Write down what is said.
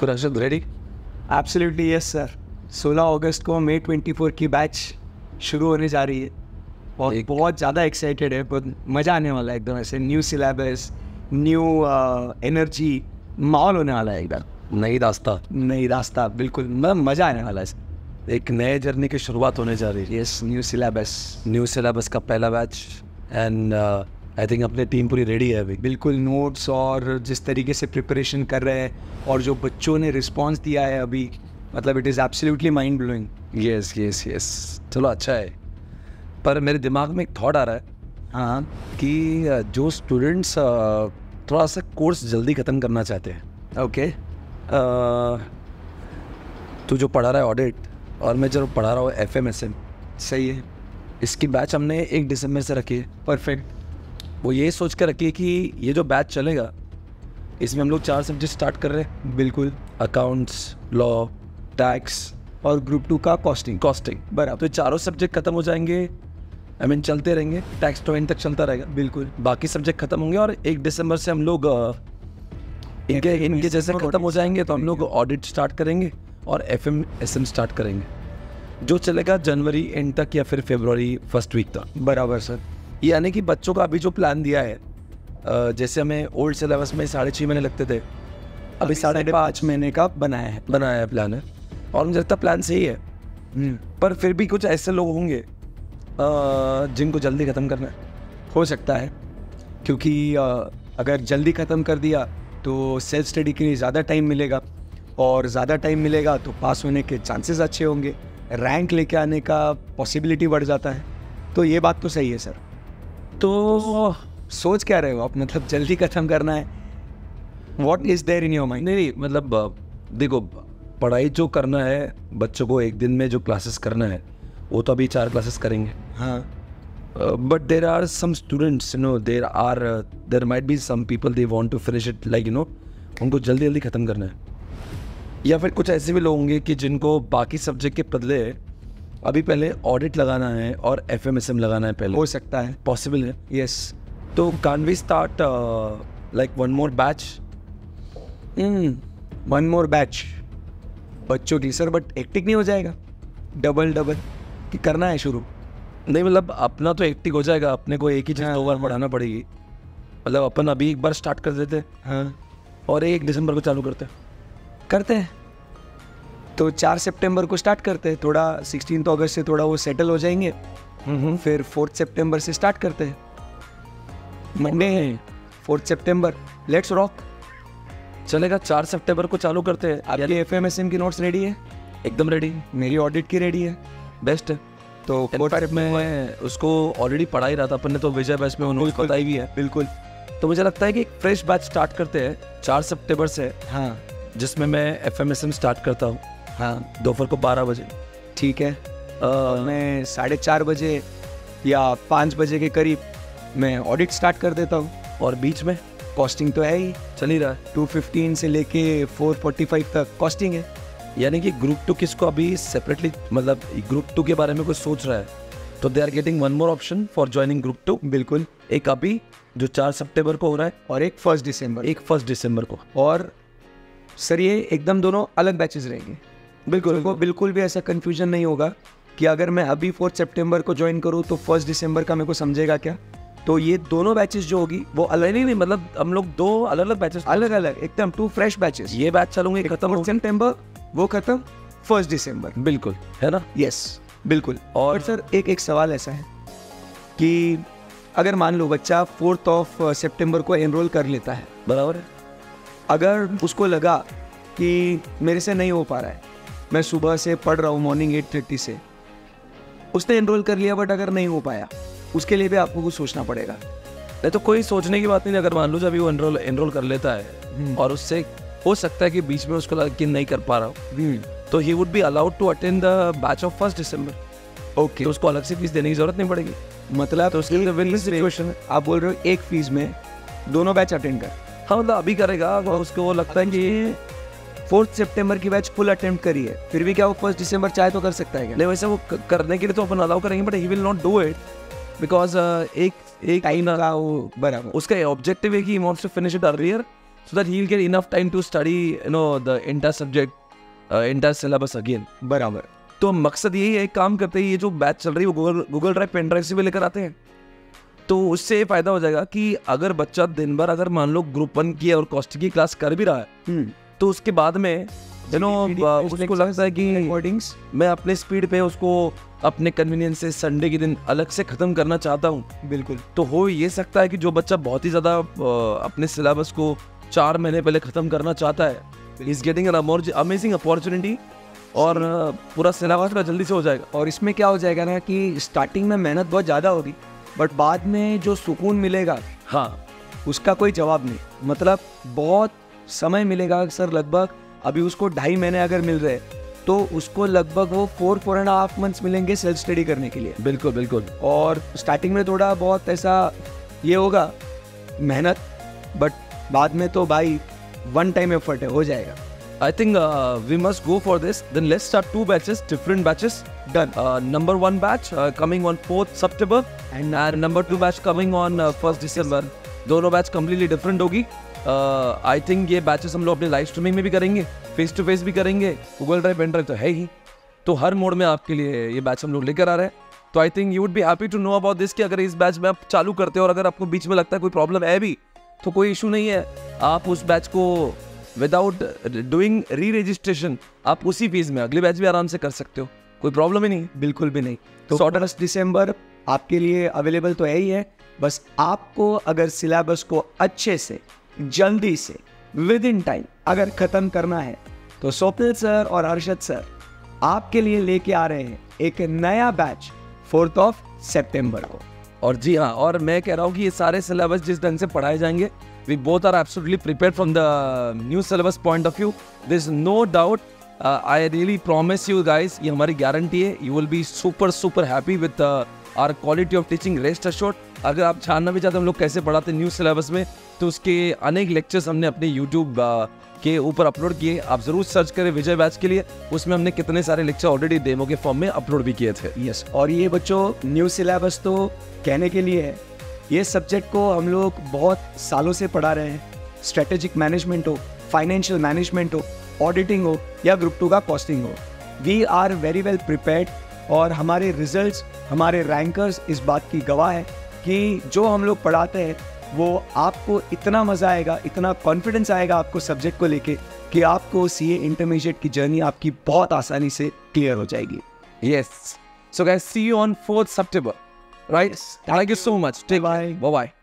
तो Arshad ready? Absolutely yes sir. 16 अगस्त को May 24 की बैच शुरू होने जा रही है और बहुत ज़्यादा एक्साइटेड है, बहुत मज़ा आने वाला है एकदम। ऐसे न्यू सिलेबस, न्यू एनर्जी, माहौल होने वाला है एकदम। नई रास्ता बिल्कुल, मज़ा आने वाला है। एक नए जर्नी की शुरुआत होने जा रही है। यस, न्यू सिलेबस का पहला बैच एंड आई थिंक अपनी टीम पूरी रेडी है अभी। बिल्कुल, नोट्स और जिस तरीके से प्रिपरेशन कर रहे हैं और जो बच्चों ने रिस्पॉन्स दिया है अभी, मतलब it is absolutely mind blowing. Yes चलो अच्छा है। पर मेरे दिमाग में एक थॉट आ रहा है हाँ, कि जो स्टूडेंट्स थोड़ा सा कोर्स जल्दी ख़त्म करना चाहते हैं, ओके, तो जो पढ़ा रहा है ऑडिट और मैं जो पढ़ा रहा हूँ FMSM, सही है। इसकी बैच हमने 1 दिसंबर से रखी है। परफेक्ट। वो ये सोच कर रखी है कि ये जो बैच चलेगा इसमें हम लोग 4 सब्जेक्ट स्टार्ट कर रहे हैं। बिल्कुल, अकाउंट्स, लॉ, टैक्स और ग्रुप 2 का कॉस्टिंग बराबर। तो 4 सब्जेक्ट ख़त्म हो जाएंगे, I mean, चलते रहेंगे। टैक्स तो एंड तक चलता रहेगा। बिल्कुल, बाकी सब्जेक्ट ख़त्म होंगे और 1 दिसंबर से हम लोग इनके जैसे ख़त्म हो जाएंगे तो हम लोग ऑडिट स्टार्ट करेंगे और FMSM स्टार्ट करेंगे, जो चलेगा जनवरी एंड तक या फिर फेब्रुवरी फर्स्ट वीक तक। बराबर सर। यानी कि बच्चों का अभी जो प्लान दिया है, जैसे हमें ओल्ड सिलेबस में 6.5 महीने लगते थे, अभी 5.5 महीने का बनाया है प्लान है और मुझे लगता प्लान सही है। पर फिर भी कुछ ऐसे लोग होंगे जिनको जल्दी ख़त्म करना हो सकता है, क्योंकि अगर जल्दी ख़त्म कर दिया तो सेल्फ स्टडी के लिए ज़्यादा टाइम मिलेगा और ज़्यादा टाइम मिलेगा तो पास होने के चांसेस अच्छे होंगे, रैंक लेके आने का पॉसिबिलिटी बढ़ जाता है। तो ये बात तो सही है सर। तो सोच क्या रहे हो आप, मतलब जल्दी ख़त्म करना है? What is there in your mind? नहीं, मतलब देखो, पढ़ाई जो करना है बच्चों को, एक दिन में जो क्लासेस करना है वो तो अभी 4 क्लासेस करेंगे हाँ। But there are some students, you know, there might be some people they want to finish it, like you know, उनको जल्दी ख़त्म करना है। या फिर कुछ ऐसे भी लोग होंगे कि जिनको बाकी सब्जेक्ट के बदले अभी पहले ऑडिट लगाना है और FMSM लगाना है पहले। हो सकता है, पॉसिबल है। यस। तो can we start like one more batch बच्चों की सर? बट एक्टिक नहीं हो जाएगा? डबल कि करना है शुरू? नहीं, मतलब अपना तो एक्टिक हो जाएगा, अपने को एक ही चीज़ 2 बार पढ़ाना पड़ेगी। मतलब अपन अभी 1 बार स्टार्ट कर देते हाँ और 1 दिसंबर को चालू करते हैं तो 4 सितंबर को स्टार्ट करते हैं। थोड़ा 16 अगस्त से थोड़ा वो सेटल हो जाएंगे, फिर 4 सितंबर से स्टार्ट करते हैं। मंडे है 4 सितंबर, लेट्स रॉक। चलेगा, 4 सितंबर को चालू करते हैं। आपकी FMSM की नोट्स रेडी है? एकदम रेडी। मेरी ऑडिट की रेडी है। बेस्ट है। तो व्हाट्सएप में उसको ऑलरेडी पढ़ा ही रहा था अपन ने, तो विजयबैच में उन्होंने बताई भी है। बिल्कुल। तो मुझे लगता है कि एक फ्रेश बैच स्टार्ट करते हैं 4 सितंबर से हाँ, जिसमें मैं FMSM स्टार्ट करता हूँ हाँ, दोपहर को 12 बजे। ठीक है। मैं 4:30 बजे या 5 बजे के करीब मैं ऑडिट स्टार्ट कर देता हूँ और बीच में कॉस्टिंग तो है ही, चल ही रहा है। 215 से लेके 445 तक कॉस्टिंग है। यानी कि ग्रुप 2 किसको अभी सेपरेटली, मतलब ग्रुप 2 के बारे में कुछ सोच रहा है तो they are getting 1 more option for joining group 2। बिल्कुल, एक अभी जो 4 सितंबर को हो रहा है और एक फर्स्ट दिसंबर को। और सर ये एकदम दोनों अलग बैचेस रहेंगे। बिल्कुल, तो बिल्कुल भी ऐसा कन्फ्यूजन नहीं होगा कि अगर मैं अभी 4 सितंबर को ज्वाइन करूँ तो 1 दिसंबर का मेरे को समझेगा क्या। तो ये दोनों बैचेस जो होगी वो अलग नहीं, मतलब हम लोग 2 अलग अलग बैचेस, अलग एकदम 2 फ्रेश बैचेस। ये बैच चलूंगे खत्म सितंबर, वो खत्म 1 दिसंबर। बिल्कुल, है ना? यस, बिल्कुल। और सर एक सवाल ऐसा है कि अगर मान लो बच्चा 4 सितंबर को एनरोल कर लेता है, बराबर है, अगर उसको लगा कि मेरे से नहीं हो पा रहा है, मैं सुबह से पढ़ रहा हूँ मॉर्निंग 8:30 से, उसने एनरोल कर लिया बट अगर नहीं हो पाया, उसके लिए भी आपको कुछ सोचना पड़ेगा? नहीं, तो कोई सोचने की बात नहीं। अगर मान लो जब वो एनरोल कर लेता है और उससे हो सकता है कि बीच में उसको लगा कि नहीं कर पा रहा हूँ, तो he would be allowed to attend the batch of 1 December. Okay, तो उसको अलग से फीस देने की जरूरत नहीं पड़ेगी। मतलब तो उसके लिए विन-विन सिचुएशन है। आप बोल रहे हो एक फीस में दोनों बैच अटेंड कर? हाँ, मतलब अभी करेगा और उसको वो लगता है कि 4 सितंबर की बैच फुल अटेम्प्ट करी है, फिर भी क्या वो 1 दिसंबर चाहे तो कर सकता है क्या? नहीं, वैसे वो करने के लिए तो अपन अलाउ करेंगे but he will not do it because एक टाइम का वो, बराबर, उसका ऑब्जेक्टिव है कि he wants to finish it earlier. so that he'll get enough time to study, you know, the entire subject, entire syllabus again. बराबर. तो मकसद यही है, काम करते ही ये जो बैच चल रही है वो गूगल ड्राइव पेन ड्राइव से भी लेकर आते हैं, तो उससे फायदा हो जाएगा कि अगर बच्चा दिन भर अगर मान लो ग्रुप वन की और कॉस्टिक की क्लास कर भी रहा है तो उसके बाद में यू नो उसको लगता है कि रिकॉर्डिंग्स मैं अपने स्पीड पे उसको अपने कन्वीनियंस से संडे के दिन अलग से ख़त्म करना चाहता हूँ. बिल्कुल. तो हो ये सकता है कि जो बच्चा बहुत ही ज़्यादा अपने सिलेबस को 4 महीने पहले ख़त्म करना चाहता है, is getting an amazing opportunity और पूरा सिलेबस का जल्दी से हो जाएगा. और इसमें क्या हो जाएगा ना कि स्टार्टिंग में मेहनत बहुत ज़्यादा होगी बट बाद में जो सुकून मिलेगा, हाँ, उसका कोई जवाब नहीं. मतलब बहुत समय मिलेगा सर. लगभग अभी उसको 2.5 महीने अगर मिल रहे तो उसको लगभग वो 4-4.5 मंथ्स मिलेंगे सेल्फ स्टडी करने के लिए. बिल्कुल बिल्कुल. और स्टार्टिंग में थोड़ा बहुत ऐसा ये होगा मेहनत, बट बाद में तो भाई वन टाइम एफर्ट है, हो जाएगा. I think we must go for this. Then let's start 2 batches, different batches. Done. Number 1 batch coming on 4th September and number 2 batch coming on 1st December. दोनों batch completely different होगी. I think ये batches हम लोग अपने live streaming में भी करेंगे, face to face भी करेंगे. Google Drive, Pen Drive तो है ही, तो हर मोड में आपके लिए ये batch हम लोग लेकर आ रहे हैं. तो I think you would be happy to know about this कि अगर इस batch में आप चालू करते हो और अगर आपको बीच में लगता है कोई problem है भी तो कोई issue नहीं है, आप उस batch को विदाउट डूइंग री रजिस्ट्रेशन आप उसी फीस में अगले बैच भी आराम से कर सकते हो, कोई प्रॉब्लम ही नहीं. बिल्कुल भी नहीं. तो 1st December आपके लिए अवेलेबल तो है ही है, बस आपको अगर सिलेबस को अच्छे से जल्दी से विद इन टाइम अगर ख़त्म करना है तो स्वप्निल सर और अर्शद सर आपके लिए लेके आ रहे हैं एक नया बैच 4th of September को. और जी हाँ, और मैं कह रहा हूँ कि ये सारे सिलेबस जिस ढंग से पढ़ाए जाएंगे, we both are absolutely prepared from the new syllabus point of view. There's no doubt. I really promise you guys, ये हमारी गारंटी है. You will be super super happy with our quality of teaching. Rest assured. अगर आप जानना भी चाहते हैं हम लोग कैसे पढ़ाते हैं न्यू सिलेबस में, तो उसके अनेक लेक्चर्स हमने अपने YouTube के ऊपर अपलोड किए. आप ज़रूर सर्च करें विजय बैच के लिए, उसमें हमने कितने सारे लेक्चर ऑलरेडी डेमो के फॉर्म में अपलोड भी किए थे. यस. और ये बच्चों न्यू सिलेबस तो कहने के लिए है, ये सब्जेक्ट को हम लोग बहुत सालों से पढ़ा रहे हैं. स्ट्रेटेजिक मैनेजमेंट हो, फाइनेंशियल मैनेजमेंट हो, ऑडिटिंग हो या ग्रुप 2 का कॉस्टिंग हो, we are very well prepared. और हमारे रिजल्ट्स, हमारे रैंकर्स इस बात की गवाह है कि जो हम लोग पढ़ाते हैं वो आपको इतना मज़ा आएगा, इतना कॉन्फिडेंस आएगा आपको सब्जेक्ट को लेके कि आपको सीए इंटरमीडिएट की जर्नी आपकी बहुत आसानी से क्लियर हो जाएगी. Yes. So guys, see you on 4th September. Right. Thank you so much. Take care. Bye bye.